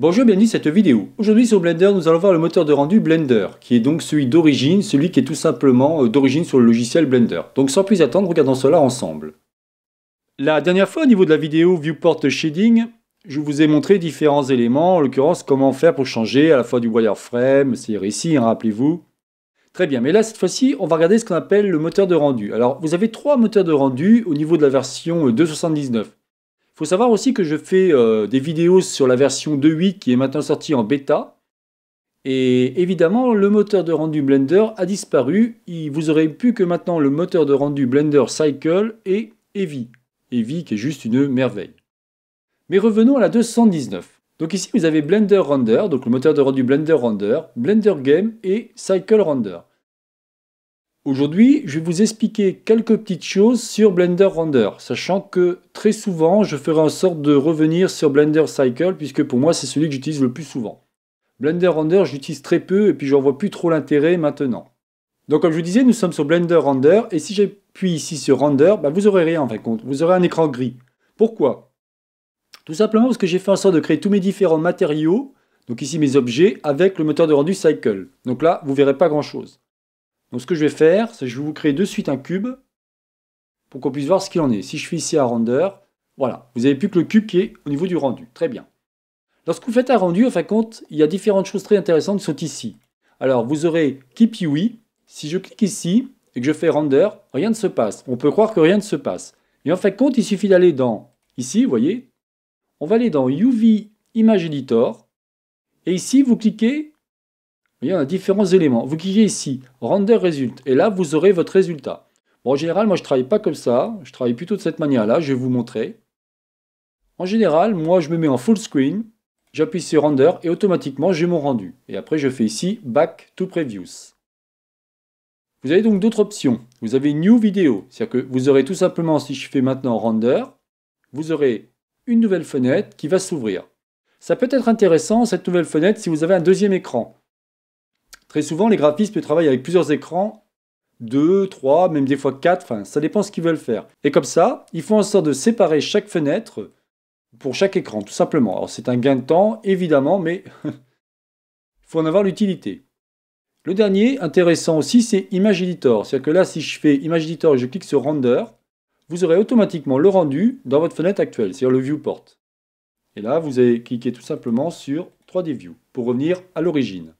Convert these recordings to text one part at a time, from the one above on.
Bonjour, bienvenue dans cette vidéo. Aujourd'hui sur Blender, nous allons voir le moteur de rendu Blender, qui est donc celui d'origine, celui qui est tout simplement d'origine sur le logiciel Blender. Donc sans plus attendre, regardons cela ensemble. La dernière fois, au niveau de la vidéo Viewport Shading, je vous ai montré différents éléments, en l'occurrence comment faire pour changer à la fois du wireframe, c'est ici, hein, rappelez-vous. Très bien, mais là cette fois-ci, on va regarder ce qu'on appelle le moteur de rendu. Alors, vous avez trois moteurs de rendu au niveau de la version 2.79. Il faut savoir aussi que je fais des vidéos sur la version 2.8 qui est maintenant sortie en bêta. Et évidemment, le moteur de rendu Blender a disparu. Vous aurez plus que maintenant le moteur de rendu Blender Cycle et Eevee. Eevee qui est juste une merveille. Mais revenons à la 2.79. Donc ici, vous avez Blender Render, donc le moteur de rendu Blender Render, Blender Game et Cycle Render. Aujourd'hui, je vais vous expliquer quelques petites choses sur Blender Render, sachant que très souvent, je ferai en sorte de revenir sur Blender Cycle, puisque pour moi, c'est celui que j'utilise le plus souvent. Blender Render, j'utilise très peu, et puis j'en vois plus trop l'intérêt maintenant. Donc comme je vous disais, nous sommes sur Blender Render, et si j'appuie ici sur Render, bah, vous n'aurez rien en fin de compte, vous aurez un écran gris. Pourquoi? Tout simplement parce que j'ai fait en sorte de créer tous mes différents matériaux, donc ici mes objets, avec le moteur de rendu Cycle. Donc là, vous ne verrez pas grand-chose. Donc ce que je vais faire, c'est que je vais vous créer de suite un cube pour qu'on puisse voir ce qu'il en est. Si je fais ici à Render, voilà, vous n'avez plus que le cube qui est au niveau du rendu. Très bien. Lorsque vous faites un rendu, en fin de compte, il y a différentes choses très intéressantes qui sont ici. Alors vous aurez Keep UI. Si je clique ici et que je fais Render, rien ne se passe. On peut croire que rien ne se passe. Et en fin de compte, il suffit d'aller dans, ici, vous voyez, on va aller dans UV Image Editor. Et ici, vous cliquez. Vous voyez, on a différents éléments. Vous cliquez ici, Render Result, et là, vous aurez votre résultat. Bon, en général, moi, je ne travaille pas comme ça. Je travaille plutôt de cette manière-là. Je vais vous montrer. En général, moi, je me mets en full screen. J'appuie sur Render et automatiquement, j'ai mon rendu. Et après, je fais ici Back to Previews. Vous avez donc d'autres options. Vous avez New Video. C'est-à-dire que vous aurez tout simplement, si je fais maintenant Render, vous aurez une nouvelle fenêtre qui va s'ouvrir. Ça peut être intéressant, cette nouvelle fenêtre, si vous avez un deuxième écran. Très souvent, les graphistes travaillent avec plusieurs écrans, 2, 3, même des fois 4, enfin, ça dépend ce qu'ils veulent faire. Et comme ça, ils font en sorte de séparer chaque fenêtre pour chaque écran, tout simplement. Alors, c'est un gain de temps, évidemment, mais il faut en avoir l'utilité. Le dernier, intéressant aussi, c'est Image Editor. C'est-à-dire que là, si je fais Image Editor et je clique sur Render, vous aurez automatiquement le rendu dans votre fenêtre actuelle, c'est-à-dire le Viewport. Et là, vous allez cliquer tout simplement sur 3D View pour revenir à l'origine.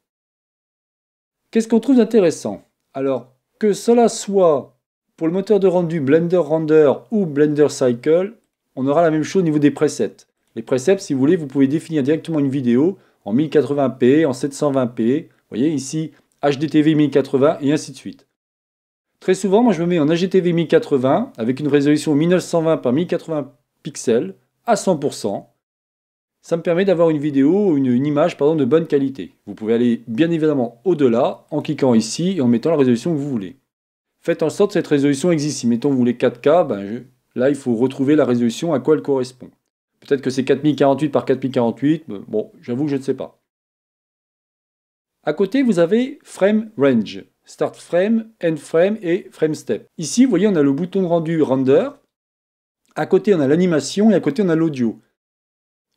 Qu'est-ce qu'on trouve d'intéressant? Alors, que cela soit pour le moteur de rendu Blender Render ou Blender Cycle, on aura la même chose au niveau des presets. Les presets, si vous voulez, vous pouvez définir directement une vidéo en 1080p, en 720p, vous voyez ici, HDTV 1080 et ainsi de suite. Très souvent, moi je me mets en HDTV 1080 avec une résolution 1920 par 1080 pixels à 100%. Ça me permet d'avoir une vidéo, une image pardon, de bonne qualité. Vous pouvez aller bien évidemment au-delà en cliquant ici et en mettant la résolution que vous voulez. Faites en sorte que cette résolution existe. Si mettons vous voulez 4K, là il faut retrouver la résolution à quoi elle correspond. Peut-être que c'est 4048 par 4048, bon j'avoue je ne sais pas. À côté vous avez Frame Range, Start Frame, End Frame et Frame Step. Ici vous voyez on a le bouton de rendu Render, à côté on a l'animation et à côté on a l'audio.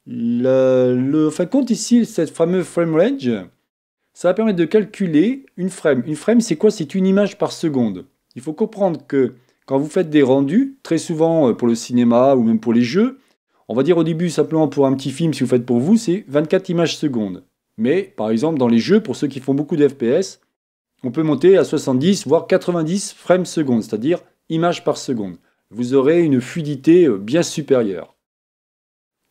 En fin de compte, ici, cette fameuse frame range, ça va permettre de calculer une frame. Une frame, c'est quoi? C'est une image par seconde. Il faut comprendre que quand vous faites des rendus, très souvent pour le cinéma ou même pour les jeux, on va dire au début simplement pour un petit film, si vous faites pour vous, c'est 24 images secondes. Mais par exemple, dans les jeux, pour ceux qui font beaucoup de FPS, on peut monter à 70 voire 90 frames secondes, c'est-à-dire images par seconde. Vous aurez une fluidité bien supérieure.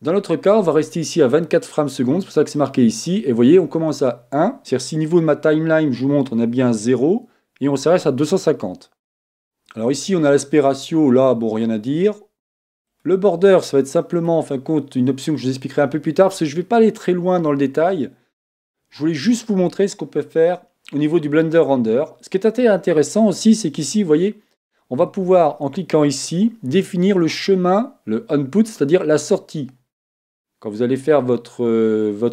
Dans notre cas, on va rester ici à 24 frames secondes, c'est pour ça que c'est marqué ici. Et vous voyez, on commence à 1, c'est-à-dire si au niveau de ma timeline, je vous montre, on a bien 0, et on s'arrête à 250. Alors ici, on a l'aspect ratio, là, bon, rien à dire. Le border, ça va être simplement, en fin de compte, une option que je vous expliquerai un peu plus tard, parce que je ne vais pas aller très loin dans le détail. Je voulais juste vous montrer ce qu'on peut faire au niveau du Blender Render. Ce qui est assez intéressant aussi, c'est qu'ici, vous voyez, on va pouvoir, en cliquant ici, définir le chemin, le output, c'est-à-dire la sortie. Quand vous allez faire votre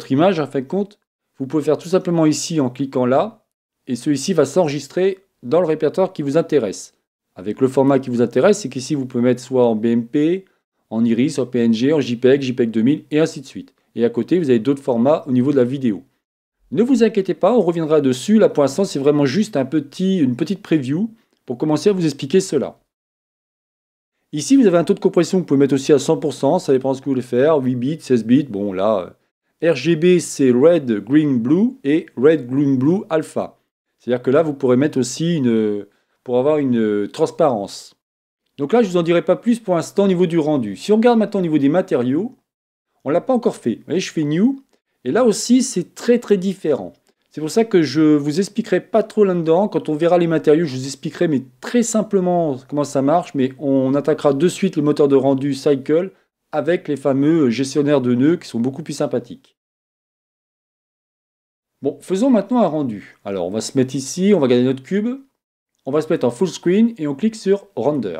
image, en fin de compte, vous pouvez faire tout simplement ici en cliquant là, et celui-ci va s'enregistrer dans le répertoire qui vous intéresse. Avec le format qui vous intéresse, c'est qu'ici vous pouvez mettre soit en BMP, en Iris, en PNG, en JPEG, JPEG 2000, et ainsi de suite. Et à côté, vous avez d'autres formats au niveau de la vidéo. Ne vous inquiétez pas, on reviendra dessus. Là, pour l'instant, c'est vraiment juste une petite preview pour commencer à vous expliquer cela. Ici, vous avez un taux de compression que vous pouvez mettre aussi à 100%. Ça dépend de ce que vous voulez faire. 8 bits, 16 bits. Bon, là, RGB, c'est Red, Green, Blue et Red, Green, Blue, Alpha. C'est-à-dire que là, vous pourrez mettre aussi pour avoir une transparence. Donc là, je ne vous en dirai pas plus pour l'instant au niveau du rendu. Si on regarde maintenant au niveau des matériaux, on ne l'a pas encore fait. Vous voyez, je fais New. Et là aussi, c'est très très différent. C'est pour ça que je ne vous expliquerai pas trop là-dedans. Quand on verra les matériaux, je vous expliquerai mais très simplement comment ça marche. Mais on attaquera de suite le moteur de rendu Cycle avec les fameux gestionnaires de nœuds qui sont beaucoup plus sympathiques. Bon, faisons maintenant un rendu. Alors, on va se mettre ici, on va garder notre cube. On va se mettre en full screen et on clique sur Render.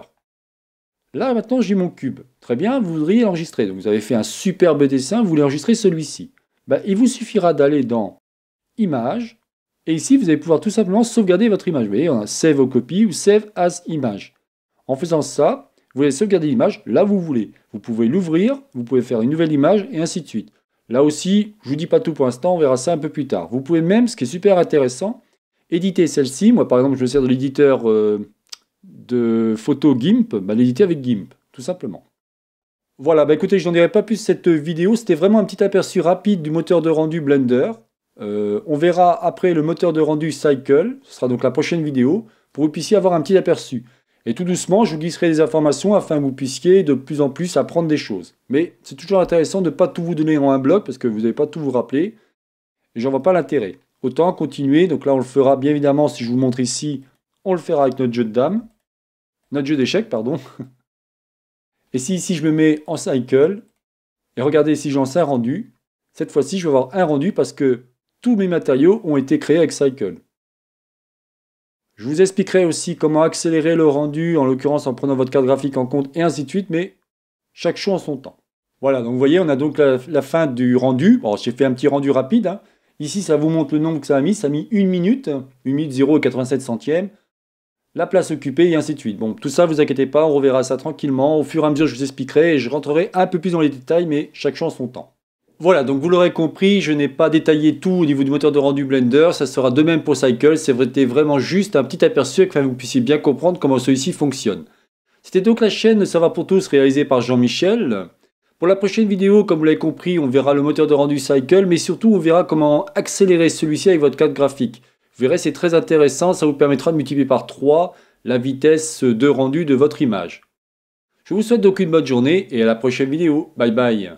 Là, maintenant, j'ai mon cube. Très bien, vous voudriez l'enregistrer. Donc, vous avez fait un superbe dessin, vous voulez enregistrer celui-ci. Ben, il vous suffira d'aller dans Image, et ici, vous allez pouvoir tout simplement sauvegarder votre image. Vous voyez, on a Save aux copies ou Save as Image. En faisant ça, vous allez sauvegarder l'image là où vous voulez. Vous pouvez l'ouvrir, vous pouvez faire une nouvelle image, et ainsi de suite. Là aussi, je ne vous dis pas tout pour l'instant, on verra ça un peu plus tard. Vous pouvez même, ce qui est super intéressant, éditer celle-ci. Moi, par exemple, je me sers de l'éditeur... de photos GIMP, bah, l'éditer avec GIMP, tout simplement. Voilà, bah écoutez, je n'en dirai pas plus cette vidéo, c'était vraiment un petit aperçu rapide du moteur de rendu Blender. On verra après le moteur de rendu Cycle, ce sera donc la prochaine vidéo, pour que vous puissiez avoir un petit aperçu. Et tout doucement, je vous glisserai des informations afin que vous puissiez de plus en plus apprendre des choses. Mais c'est toujours intéressant de ne pas tout vous donner en un bloc, parce que vous n'allez pas tout vous rappeler, et j'en vois pas l'intérêt. Autant continuer, donc là on le fera bien évidemment, si je vous montre ici, on le fera avec notre jeu de dames. Notre jeu d'échecs, pardon. Et si ici je me mets en Cycle, et regardez si j'ai un rendu, cette fois-ci je vais avoir un rendu parce que tous mes matériaux ont été créés avec Cycle. Je vous expliquerai aussi comment accélérer le rendu, en l'occurrence en prenant votre carte graphique en compte et ainsi de suite, mais chaque chose en son temps. Voilà, donc vous voyez, on a donc la fin du rendu. Bon, j'ai fait un petit rendu rapide. Hein. Ici, ça vous montre le nombre que ça a mis 1 minute, 1 minute 0,87 centièmes. La place occupée et ainsi de suite. Bon, tout ça, vous inquiétez pas, on reverra ça tranquillement. Au fur et à mesure, je vous expliquerai et je rentrerai un peu plus dans les détails, mais chaque chose son temps. Voilà, donc vous l'aurez compris, je n'ai pas détaillé tout au niveau du moteur de rendu Blender. Ça sera de même pour Cycle. C'était vraiment juste un petit aperçu afin que vous puissiez bien comprendre comment celui-ci fonctionne. C'était donc la chaîne Ça va pour tous réalisée par Jean-Michel. Pour la prochaine vidéo, comme vous l'avez compris, on verra le moteur de rendu Cycle, mais surtout, on verra comment accélérer celui-ci avec votre carte graphique. Vous verrez, c'est très intéressant, ça vous permettra de multiplier par 3 la vitesse de rendu de votre image. Je vous souhaite donc une bonne journée et à la prochaine vidéo. Bye bye.